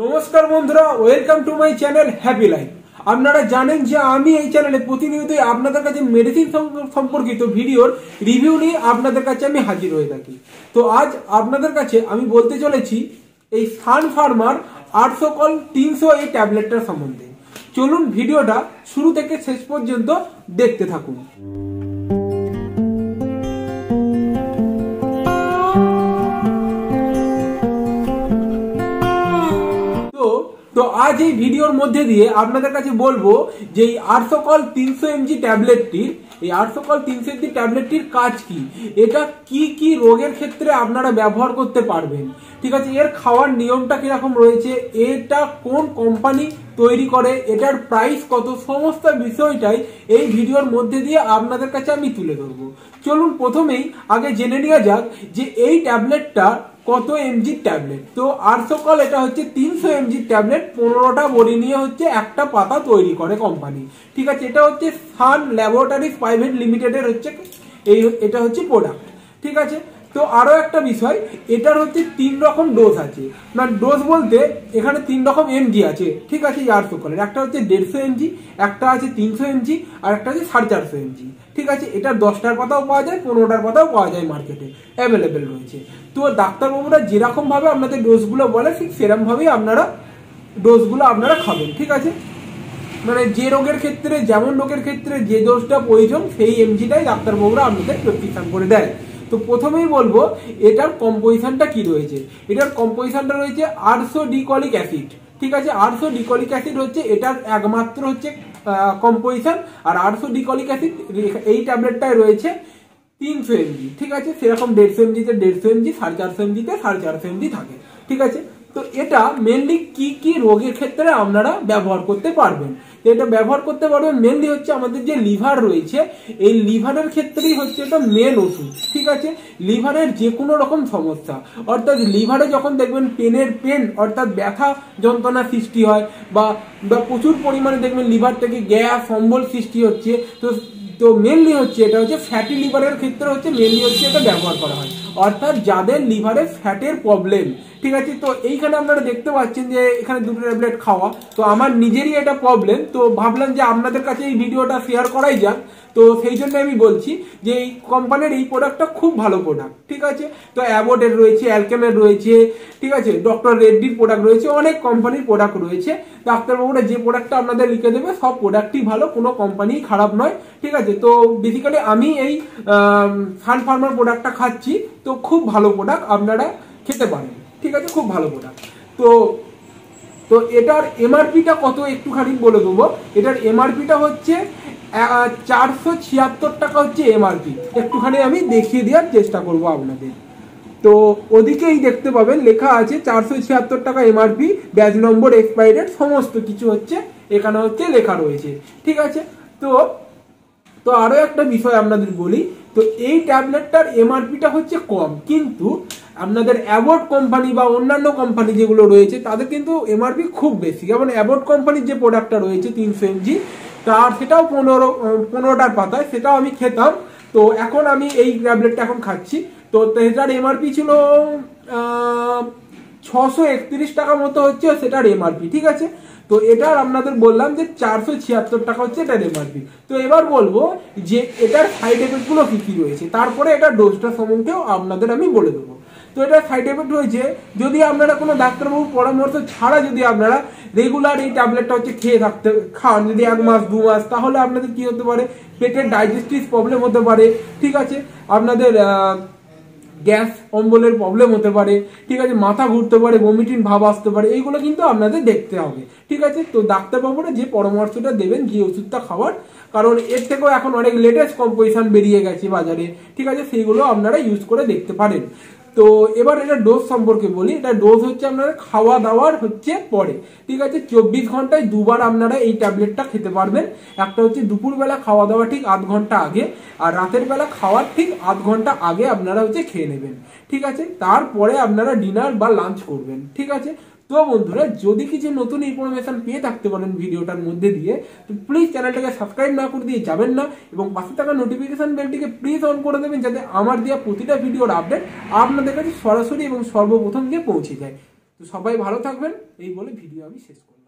नमस्कार बंधुरा welcome to my channel happy life. आपनारा जानें जे आमी एई चैनेले प्रतिनियतोई आपनादेर काछे मेडिसिन सम्पर्कित भिडियोर रिव्यू निये आपनादेर काछे आमी हाजिर हये थाकि। तो आज आपनादेर काछे आमी बोलते चलेछि एई सान फार्मार URSOCOL 300 एई टैबलेटटार सम्बन्धे। चलुन भिडियोटा शुरू थेके शेष पर्यन्त देखते थाकुन। तो आज ये भिडियोर मध्य दिए आपनादेर काछे बोलबो जे URSOCOL 300 mg टैबलेटटी 300 mg टैबलेटটির কাজ কি, এটা কি কি রোগের ক্ষেত্রে আপনারা ব্যবহার করতে পারবেন, ঠিক আছে। এর খাওয়ার নিয়মটা কি রকম রয়েছে, এটা কোন কোম্পানি তৈরি করে, এটার প্রাইস কত, সমস্ত বিষয়টাই এই ভিডিওর মধ্যে দিয়ে আপনাদের কাছে আমি তুলে ধরব। চলুন প্রথমেই আগে জেনে নেওয়া যাক যে এই ট্যাবলেটটা কত এমজি ট্যাবলেট। তো URSOCOL এটা হচ্ছে 300 mg ট্যাবলেট, 15টা বড়ি নিয়ে হচ্ছে একটা পাতা তৈরি করে কোম্পানি, ঠিক আছে। এটা হচ্ছে সান ল্যাবরেটরিজ প্রাইভেট লিমিটেডের হচ্ছে এটা হচ্ছে প্রোডাক্ট, ঠিক আছে। তো আরো একটা বিষয়, এটার হচ্ছে 3 রকম ডোজ আছে, না ডোজ বলতে এখানে 3 রকম এমজি আছে, ঠিক আছে। URSOCOL একটা হচ্ছে 150 mg, একটা আছে 300 mg আর একটা আছে 450 mg, ঠিক আছে। এটা 10টার পাতাও পাওয়া যায়, 15টার পাতাও পাওয়া যায়, মার্কেটে অ্যাভেলেবেল রয়েছে। তো ডাক্তারবাবুরা যেরকম ভাবে আপনাদের ডোজগুলো বলে ঠিক সেরকম ভাবেই আপনারা ডোজগুলো আপনারা খাবেন, ঠিক আছে। মানে যে রোগের ক্ষেত্রে যেমন রোগের ক্ষেত্রে যে ডোজটা প্রয়োজন সেই এমজিটাই ডাক্তারবাবুরা আপনাদের প্রেসক্রিপশন করে দেয়। তো প্রথমেই বলবো এটার কম্পোজিশনটা কি রয়েছে। এটার কম্পোজিশনটা রয়েছে 800 ডিকলিক অ্যাসিড, ঠিক আছে। 800 ডিকলিক অ্যাসিড হচ্ছে এটার একমাত্র হচ্ছে কম্পোজিশন। আর 800 ডিকলিক অ্যাসিড এই ট্যাবলেটটাই রয়েছে 300 mg, ঠিক আছে। সেরকম 150 mg-তে 150 mg, 450 mg-তে 450 mg থাকে, ঠিক আছে। তো এটা মেনলি কি কি রোগের ক্ষেত্রে আপনারা ব্যবহার করতে পারবেন, এটা ব্যবহার করতে পারবেন মেনলি হচ্ছে আমাদের যে লিভার রয়েছে এই লিভারের ক্ষেত্রেই হচ্ছে এটা মেন ওষুধ, ঠিক আছে। লিভারের যে কোনো রকম সমস্যা, অর্থাৎ লিভারে যখন দেখবেন পেন অর্থাৎ ব্যথা যন্ত্রণা সৃষ্টি হয় বা প্রচুর পরিমাণে দেখবেন লিভার থেকে গ্যাস অম্বল সৃষ্টি হচ্ছে, তো মেনলি হচ্ছে এটা হচ্ছে ফ্যাটি লিভারের ক্ষেত্রে হচ্ছে মেনলি হচ্ছে এটা ব্যবহার করা হয়, অর্থাৎ যাদের লিভারে ফ্যাটের প্রবলেম, ঠিক আছে। তো এইখানে আপনারা দেখতে পাচ্ছেন যে এখানে 2টো ট্যাবলেট খাওয়া। তো আমার নিজেরই এটা প্রবলেম, তো ভাবলাম যে আপনাদের কাছে এই ভিডিওটা শেয়ার করাই যাক। তো সেই জন্য আমি বলছি যে এই কোম্পানির এই প্রোডাক্টটা খুব ভালো প্রোডাক্ট, ঠিক আছে। তো অ্যাবটের রয়েছে, অ্যালকেমের রয়েছে, ঠিক আছে, ডক্টর রেড্ডির প্রোডাক্ট রয়েছে, অনেক কোম্পানির প্রোডাক্ট রয়েছে। ডাক্তারবাবুরা যে প্রোডাক্টটা আপনাদের লিখে দেবে সব প্রোডাক্টই ভালো, কোনো কোম্পানি খারাপ নয়, ঠিক আছে। তো বেসিক্যালি আমি এই সান ফার্মার প্রোডাক্টটা খাচ্ছি, তো খুব ভালো প্রোডাক্ট, আপনারা খেতে পারেন, ঠিক আছে, খুব ভালো প্রোডাক্ট। তো এটার এমআরপিটা কত একটুখানি বলে দেবো। এটার এমআরপিটা হচ্ছে 476 টাকা হচ্ছে এমআরপি। একটুখানি আমি দেখিয়ে দেওয়ার চেষ্টা করব আপনাদের। তো ওদিকেই দেখতে পাবেন লেখা আছে 476 টাকা MRP, batch number, expiry date, সমস্ত কিছু হচ্ছে এখানে হচ্ছে লেখা রয়েছে, ঠিক আছে। তো আরও একটা বিষয় আপনাদের বলি, তো এই ট্যাবলেটটার এমআরপিটা হচ্ছে কম, কিন্তু আপনাদের অ্যাবট কোম্পানি বা অন্যান্য কোম্পানি যেগুলো রয়েছে তাদের কিন্তু এমআরপি খুব বেশি। যেমন অ্যাবট কোম্পানির যে প্রোডাক্টটা রয়েছে 300 mg, তার সেটাও 15টার পাতায়, সেটাও আমি খেতাম। তো এখন আমি এই ট্যাবলেটটা এখন খাচ্ছি, তো সেটার এমআরপি ছিল 631 টাকা মতো হচ্ছে সেটার এমআরপি, ঠিক আছে। তো এটার আপনাদের বললাম যে 476 টাকা হচ্ছে এটার এমআরপি। তো এবার বলবো যে এটার সাইড এফেক্টগুলো কী কী রয়েছে, তারপরে এটার ডোজটা সম্বন্ধেও আপনাদের আমি বলে দেবো। তো এটা সাইড এফেক্ট হয়েছে, যদি আপনারা কোনো ডাক্তারবাবুর পরামর্শ ছাড়া যদি আপনারা রেগুলার এই ট্যাবলেটটা হচ্ছে খান যদি 1 মাস 2 মাস, তাহলে আপনাদের কি হতে পারে, পেটের ডাইজেস্টিভ প্রবলেম হতে পারে, ঠিক আছে। আপনাদের গ্যাস অম্বলের প্রবলেম হতে পারে, ঠিক আছে। মাথা ঘুরতে পারে, ভমিটিং ভাব আসতে পারে, এইগুলো কিন্তু আপনাদের দেখতে হবে, ঠিক আছে। তো ডাক্তারবাবুরা যে পরামর্শটা দেবেন যে ওষুধটা খাওয়ার, কারণ এর থেকেও এখন অনেক লেটেস্ট কম্পোজিশন বেরিয়ে গেছে বাজারে, ঠিক আছে, সেইগুলো আপনারা ইউজ করে দেখতে পারেন। তো এবার এটা ডোজ সম্পর্কে বলি। এটা ডোজ হচ্ছে আপনারা খাওয়া দাওয়ার হচ্ছে পরে, ঠিক আছে। 24 ঘন্টায় 2বার আপনারা এই ট্যাবলেটটা খেতে পারবেন। একটা হচ্ছে দুপুরবেলা খাওয়া দাওয়া ঠিক 1/2 ঘন্টা আগে, আর রাতের বেলা খাওয়ার ঠিক 1 ঘন্টা আগে আপনারা হচ্ছে খেয়ে নেবেন, ঠিক আছে। তারপরে আপনারা ডিনার বা লাঞ্চ করবেন, ঠিক আছে। তো বন্ধুরা, যদি কিছু নতুন ইনফরমেশন পেয়ে থাকতে পারেন ভিডিওটার মধ্যে দিয়ে, তো প্লিজ চ্যানেলটাকে সাবস্ক্রাইব না করে দিয়ে যাবেন না, এবং পাশে থাকা নোটিফিকেশন বেলটিকে প্লিজ অন করে দেবেন, যাতে আমার দেওয়া প্রতিটা ভিডিওর আপডেট আপনাদের কাছে সরাসরি এবং সর্বপ্রথম গিয়ে পৌঁছে যায়। তো সবাই ভালো থাকবেন এই বলে ভিডিও আমি শেষ করলাম।